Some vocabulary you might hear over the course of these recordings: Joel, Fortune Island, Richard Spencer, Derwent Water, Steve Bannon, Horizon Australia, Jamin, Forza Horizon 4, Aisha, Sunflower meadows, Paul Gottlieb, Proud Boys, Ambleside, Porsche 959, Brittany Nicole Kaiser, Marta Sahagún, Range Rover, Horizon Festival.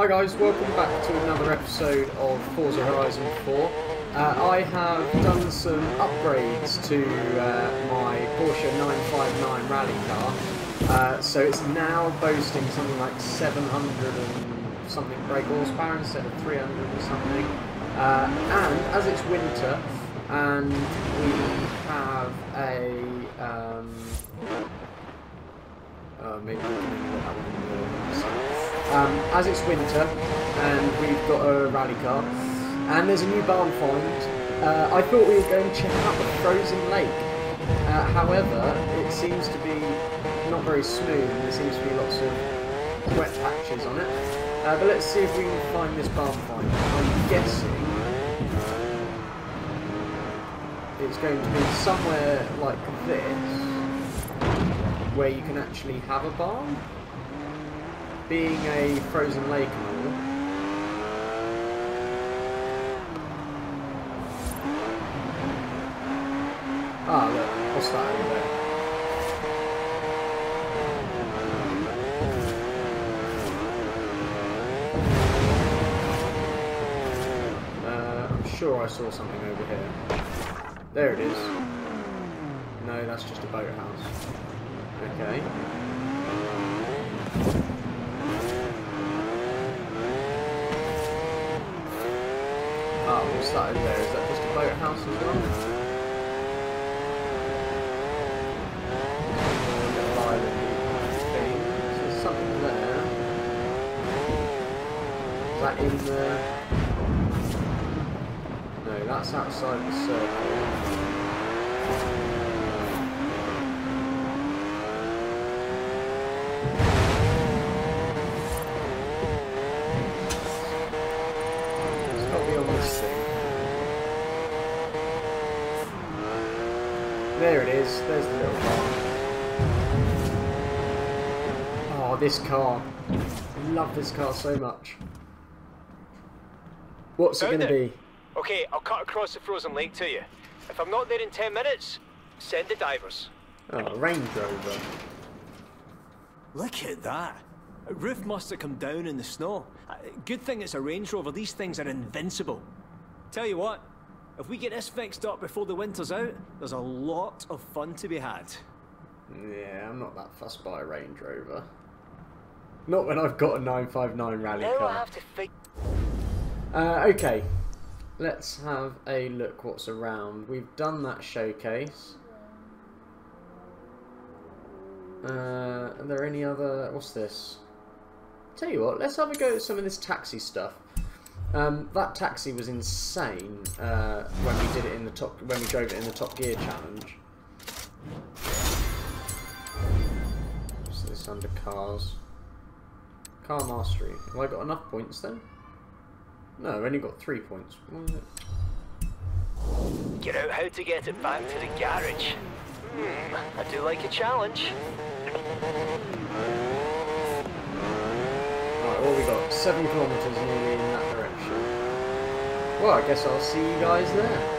Hi guys, welcome back to another episode of Forza Horizon 4. I have done some upgrades to my Porsche 959 rally car, so it's now boasting something like 700 and something brake horsepower instead of 300 and something. And as it's winter, and we have a maybe I'll put that one in the as it's winter, and we've got a rally car, and there's a new barn find. I thought we were going to check out the frozen lake. However, it seems to be not very smooth, and there seems to be lots of wet patches on it. But let's see if we can find this barn find. I'm guessing it's going to be somewhere like this, where you can actually have a barn. Being a frozen lake and all. Ah, look, what's that over there? I'm sure I saw something over here. There it is. No, that's just a boathouse. Okay. What's that over there? Is that just a boathouse as well? So there's something there. Is that in there? No, that's outside the circle. There it is, there's the little car. Oh, this car. I love this car so much. What's it going to be? Okay, I'll cut across the frozen lake to you. If I'm not there in 10 minutes, send the divers. Oh, Range Rover. Look at that. A roof must have come down in the snow. Good thing it's a Range Rover, these things are invincible. Tell you what. If we get this fixed up before the winter's out, there's a lot of fun to be had. Yeah, I'm not that fussed by a Range Rover. Not when I've got a 959 rally car. I have to okay, let's have a look what's around. We've done that showcase. Are there any other... what's this? Tell you what, let's have a go at some of this taxi stuff. That taxi was insane when we did it in the top, when we drove it in the Top Gear challenge. What's this under cars? Car mastery. Have I got enough points then? No, I've only got 3 points. What is it? Get out how to get it back to the garage. I do like a challenge. Alright, what have we got? 7 kilometres nearly in that direction. Well, I guess I'll see you guys there.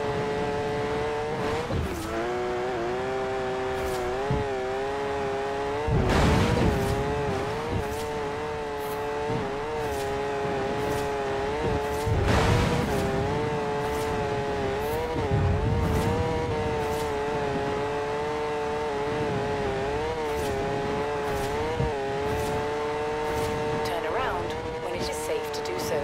Turn around when it is safe to do so.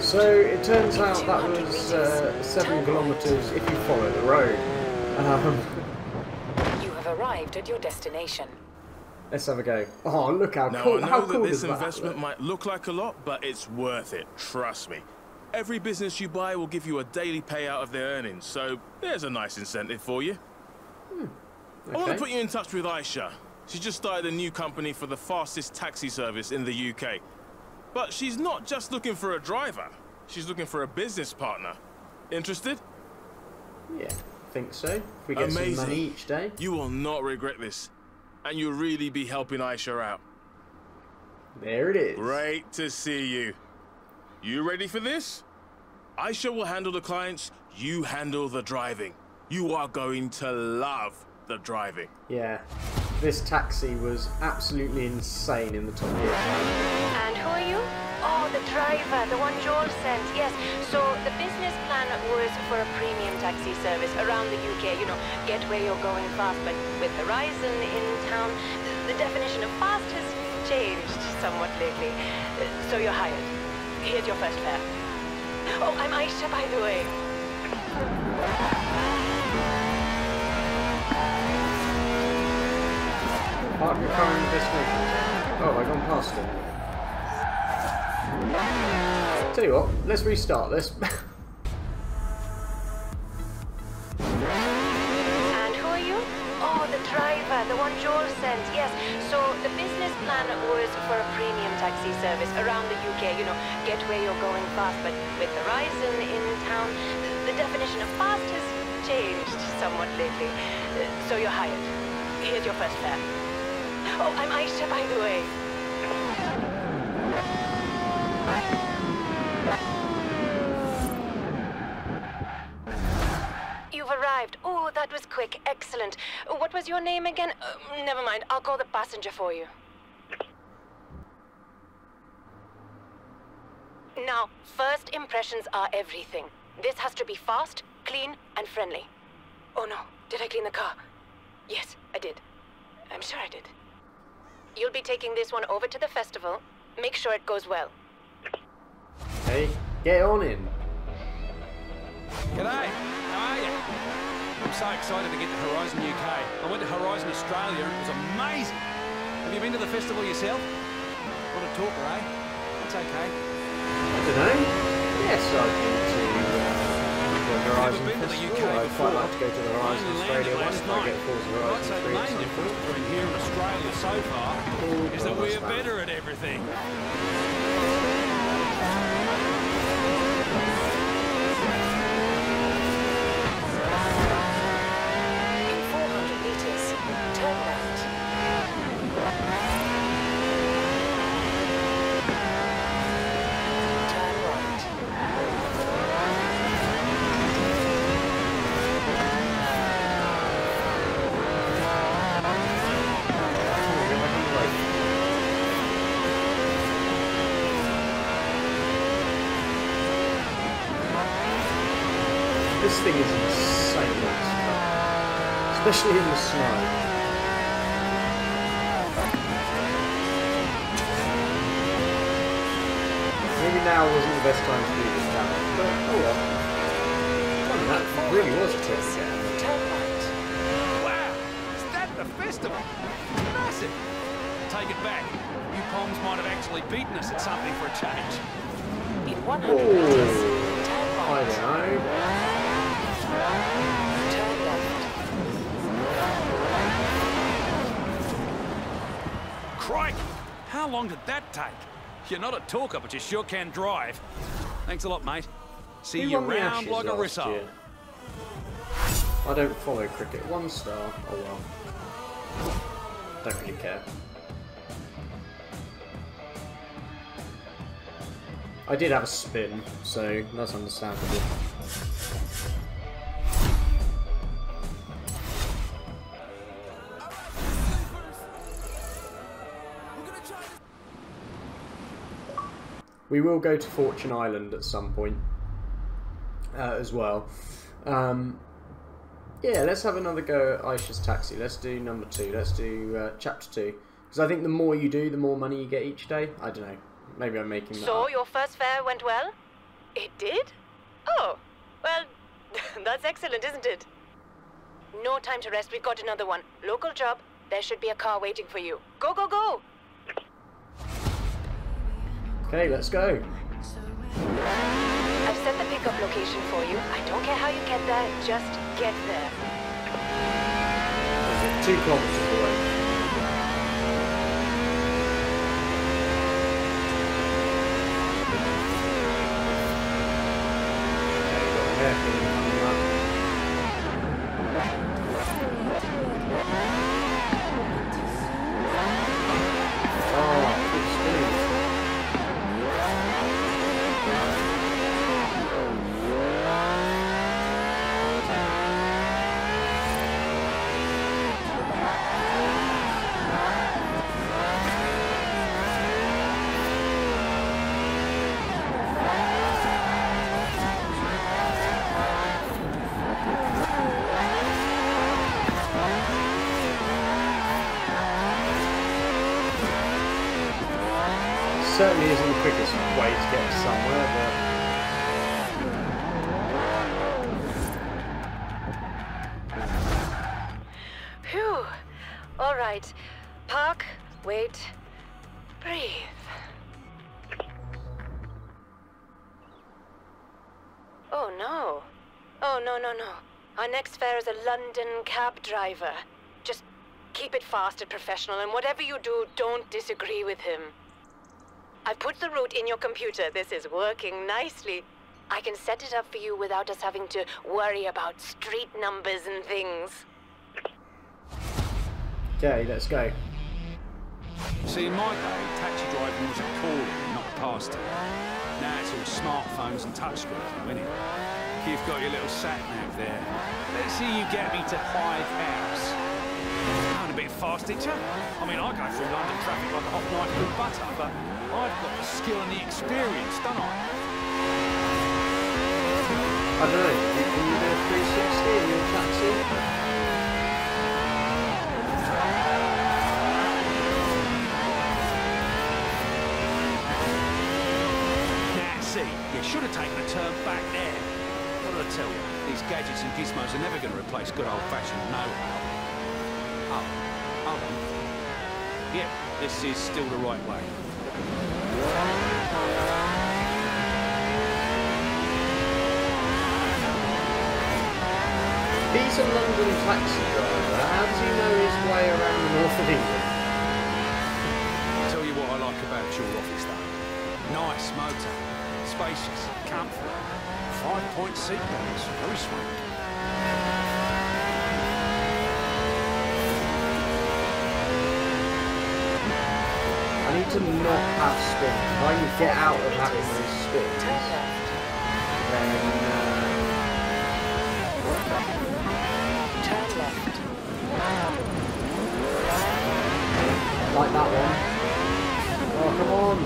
So it turns out that was 7 kilometres if you follow the road. You have arrived at your destination. Let's have a go. Oh, look how cool! How cool is that? This investment might look like a lot, but it's worth it. Trust me. Every business you buy will give you a daily payout of their earnings, so there's a nice incentive for you. Okay. I want to put you in touch with Aisha. She just started a new company for the fastest taxi service in the UK. But she's not just looking for a driver. She's looking for a business partner. Interested? Yeah, I think so. If we get some money each day. You will not regret this. And you'll really be helping Aisha out. There it is. Great to see you. You ready for this? Aisha will handle the clients, you handle the driving. You are going to love the driving. Yeah. This taxi was absolutely insane in the Top Gear. And who are you? Oh, the driver, the one Joel sent, yes. So the business plan was for a premium taxi service around the UK, you know, get where you're going fast, but with Horizon in town, the definition of fast has changed somewhat lately. So you're hired. Here's your first fare. Oh, I'm Aisha, by the way. Park your car in the destination. Oh, I've gone past it. Tell you what, let's restart this. And who are you? Oh, the driver, the one Joel sent, yes. So the business plan was for a premium taxi service around the UK, you know, get where you're going fast, but with Horizon in town, the definition of fast has changed somewhat lately. So you're hired. Here's your first fare. Oh, I'm Aisha, by the way. You've arrived. Oh, that was quick. Excellent. What was your name again? Never mind. I'll call the passenger for you. Now, first impressions are everything. This has to be fast, clean, and friendly. Oh no, did I clean the car? Yes, I did. I'm sure I did. You'll be taking this one over to the festival. Make sure it goes well. Hey, get on in. G'day, how are you? I'm so excited to get to Horizon UK. I went to Horizon Australia and it was amazing. Have you been to the festival yourself? What a talker, eh? That's okay. I don't know. Yes, I've been to... Horizon Festival. I'd quite like to go to the Horizon Australia once I get Forza Horizon 3 at some point. Here in Australia so far is that we're better at everything. In 400 metres, turn left. This thing is insane, especially in the snow. Maybe now wasn't the best time to do this damage, but oh well. That really was a trick. Wow! Is that the festival? Massive! Take it back. You Poms might have actually beaten us at something for a change. In 100 meters, I don't know. Turn left. Crikey! How long did that take? You're not a talker, but you sure can drive. Thanks a lot, mate. See you round like a whistle. I don't follow cricket. 1 star. Oh well. Don't really care. I did have a spin, so that's understandable. We will go to Fortune Island at some point as well. Yeah, let's have another go at Aisha's taxi. Let's do number 2. Let's do chapter 2. Because I think the more you do, the more money you get each day. I don't know. Maybe I'm making that up. Your first fare went well? It did? Oh, well, that's excellent, isn't it? No time to rest. We've got another one. Local job. There should be a car waiting for you. Go, go, go! Okay, let's go. I've set the pickup location for you. I don't care how you get there, just get there. 2 kilometers away. Okay, got a hairpin coming up. Oh, keep spinning. certainly isn't the quickest way to get somewhere, but... Phew. All right. Park, wait, breathe. Oh no. Oh no, no, no. Our next fare is a London cab driver. Just keep it fast and professional, and whatever you do, don't disagree with him. I've put the route in your computer. This is working nicely. I can set it up for you without us having to worry about street numbers and things. Okay, let's go. See, in my day, taxi driving was a calling, not pastime. Now it's all smartphones and touchscreens, isn't it? You've got your little sat-nav there. Let's see you get me to Hyde House. Going a bit fast, did you? I mean, I go through London traffic like a hot knife through butter, but I've got the skill and the experience, don't I? I don't know, can you do a 360 in your taxi? You should have taken a turn back there. What did I tell you? These gadgets and gizmos are never going to replace good old-fashioned know-how. Oh. Yep, this is still the right way. He's a London taxi driver. How does he know his way around the north of England? I'll tell you what I like about your office, though. Nice motor. Spacious, comfortable, 5-point seat belts, very sweet. I need to not have spin. If I can get out of having those spins, then... Turn left. I like that one. Oh, come on!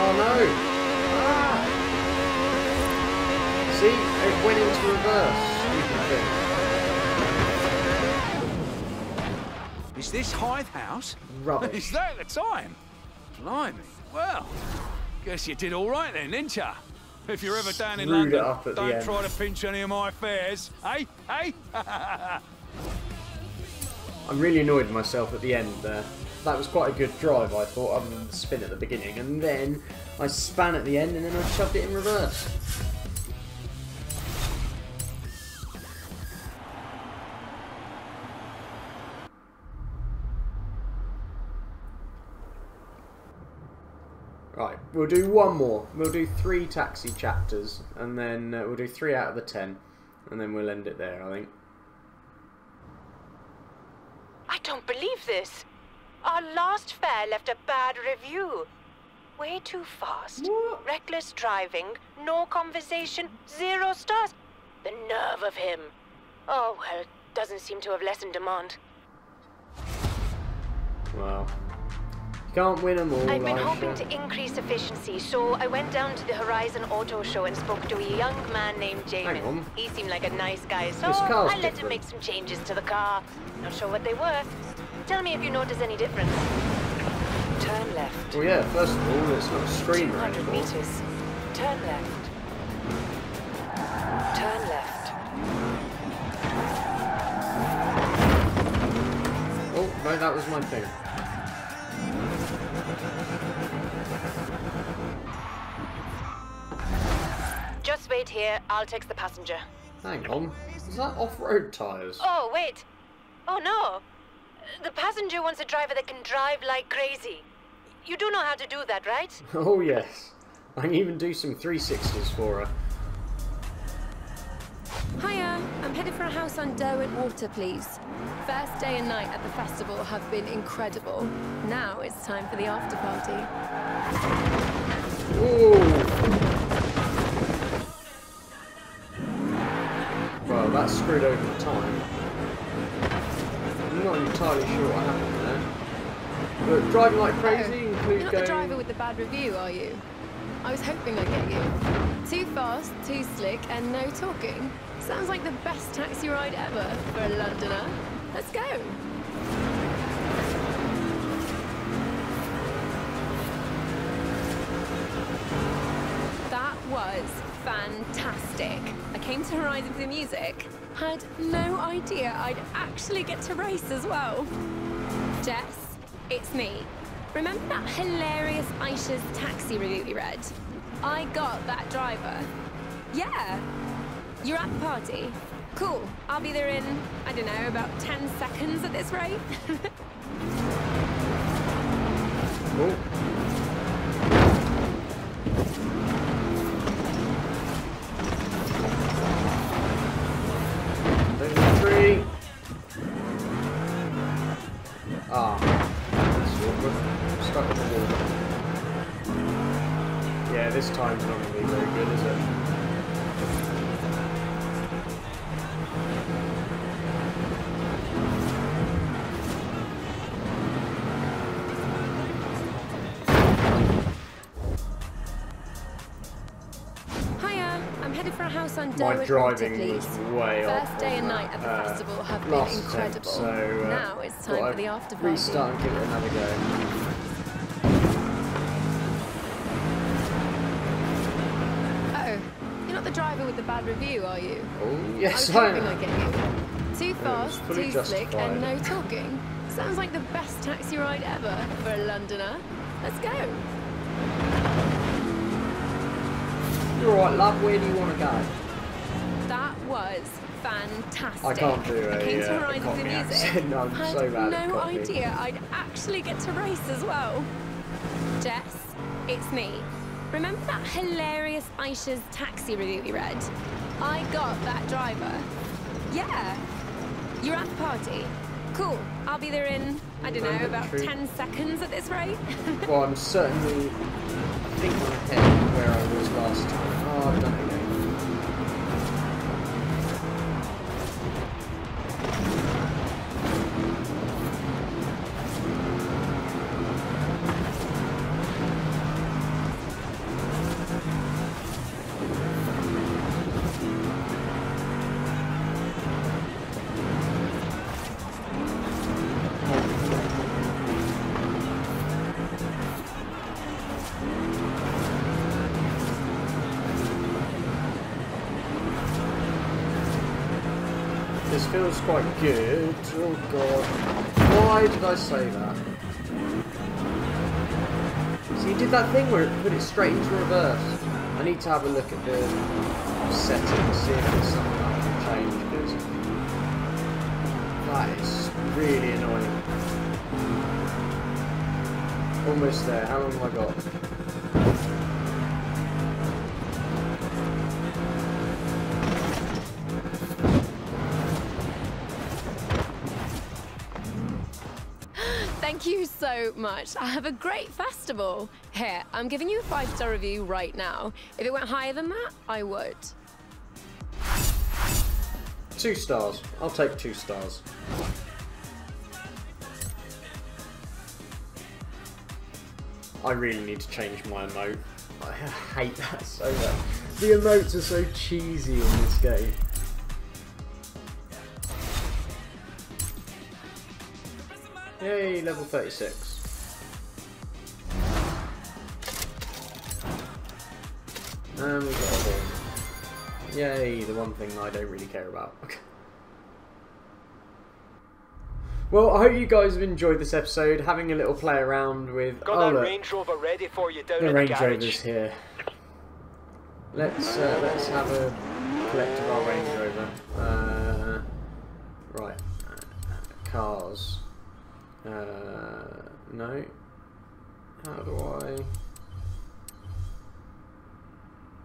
Oh no! Ah. See, it went into reverse, stupid thing. Is this Hythe House? Rubbish. Is that the time? Blimey. Well, guess you did all right then, didn't ya? If you're ever down in London, don't try to pinch any of my fares, eh? Eh? I'm really annoyed with myself at the end there. That was quite a good drive, I thought, other than the spin at the beginning, and then I span at the end, and then I shoved it in reverse. Right, we'll do one more. We'll do 3 taxi chapters, and then we'll do 3 out of the 10, and then we'll end it there, I think. I don't believe this. Our last fare left a bad review. Way too fast. What? Reckless driving, no conversation, 0 stars. The nerve of him. Oh, well, doesn't seem to have lessened demand. Well, you can't win them all, I've been hoping to increase efficiency, so I went down to the Horizon Auto Show and spoke to a young man named Jamin. He seemed like a nice guy, so I let him make some changes to the car. Not sure what they were. Tell me if you notice any difference. Turn left. Well, yeah, first of all, it's not a screen anymore. 200 meters. Turn left. Turn left. Oh, no, that was my thing. Just wait here. I'll text the passenger. Hang on. Is that off-road tyres? Oh, wait. Oh, no. The passenger wants a driver that can drive like crazy. You do know how to do that, right? Oh, yes. I can even do some 360s for her. Hiya. I'm headed for a house on Derwent Water, please. First day and night at the festival have been incredible. Now it's time for the after party. Ooh. Well, that screwed over the time. I'm not entirely sure what happened there. But driving like crazy includes You're not the driver with the bad review, are you? I was hoping I'd get you. Too fast, too slick, and no talking. Sounds like the best taxi ride ever for a Londoner. Let's go. came to Horizon for the music. Had no idea I'd actually get to race as well. Jess, it's me. Remember that hilarious Aisha's taxi review we read? I got that driver. Yeah. You're at the party. Cool. I'll be there in, I don't know, about 10 seconds at this rate. Oh. This time's not going to be very good, is it? Hiya, I'm headed for a house on Derwent Water. My driving was way off. First day and night at the festival have been incredible. So, now it's time for the after party. Restart and give it another go. With the bad review, are you? Oh, yes, I am. Too fast, too slick, and no talking. Sounds like the best taxi ride ever for a Londoner. Let's go. You're all right, love. Where do you want to go? That was fantastic. I can't do it. I came to Horizon for the music. No, I'm so bad. I had no idea I'd actually get to race as well. Jess, it's me. Remember that hilarious Aisha's taxi review we read? I got that driver. Yeah. You're at the party. Cool. I'll be there in, I don't know, about 10 seconds at this rate. Well, I'm certainly, I think I'm ahead where I was last time. Oh, I've done it again. This feels quite good. Oh god. Why did I say that? So you did that thing where it put it straight into reverse. I need to have a look at the settings, see if there's something I can change, because that is really annoying. Almost there. How long have I got? Thank you so much. I have a great festival. Here, I'm giving you a 5-star review right now. If it went higher than that, I would. 2 stars. I'll take 2 stars. I really need to change my emote. I hate that so much. The emotes are so cheesy in this game. Yay, level 36. And we've got a win. Yay, the one thing that I don't really care about. Okay. Well, I hope you guys have enjoyed this episode, having a little play around with... Got that Range Rover ready for you down in the Range Rover's here. Let's have a collect of our Range Rover. Right. Cars. No. How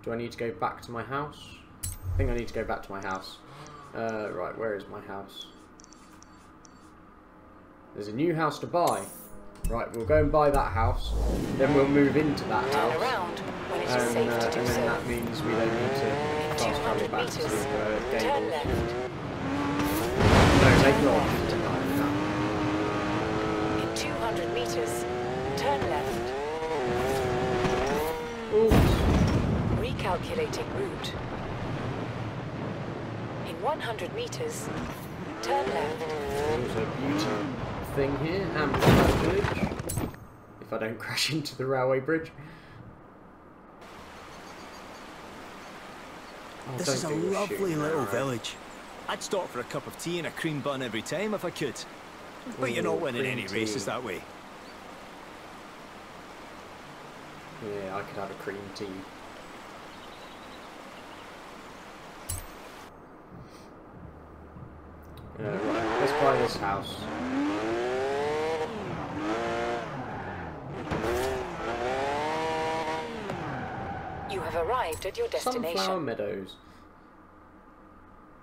do I need to go back to my house? I think I need to go back to my house. Right, where is my house? There's a new house to buy. Right, we'll go and buy that house. Then we'll move into that house. And then that means we don't need to fast travel back to Gable. No, take long. 200 meters, turn left. Oops. Recalculating route. In 100 meters, turn left. There's a beauty thing here, and bridge. If I don't crash into the railway bridge. This is a lovely little village. I'd stop for a cup of tea and a cream bun every time if I could. But you're not winning any races that way. Yeah, I could have a cream tea. Right, let's buy this house. You have arrived at your destination. Sunflower meadows.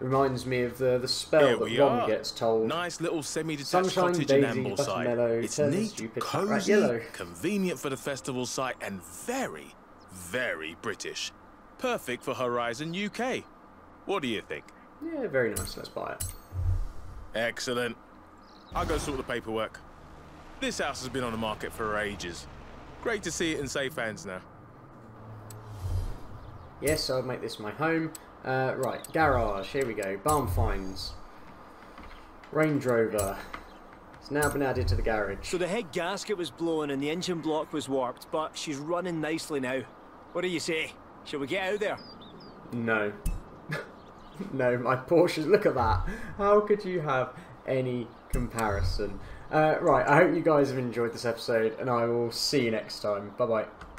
Reminds me of the spell that Ron gets told. Nice little semi-detached cottage in Ambleside. It's neat, cosy, convenient for the festival site, and very, very British. Perfect for Horizon UK. What do you think? Yeah, very nice. Let's buy it. Excellent. I'll go sort the paperwork. This house has been on the market for ages. Great to see it in safe hands now. Yes, I'll make this my home. Right, garage, here we go. Barn finds. Range Rover. It's now been added to the garage. So the head gasket was blown and the engine block was warped, but she's running nicely now. What do you say? Shall we get out there? No. No, my Porsches, look at that. How could you have any comparison? Right, I hope you guys have enjoyed this episode, and I will see you next time. Bye-bye.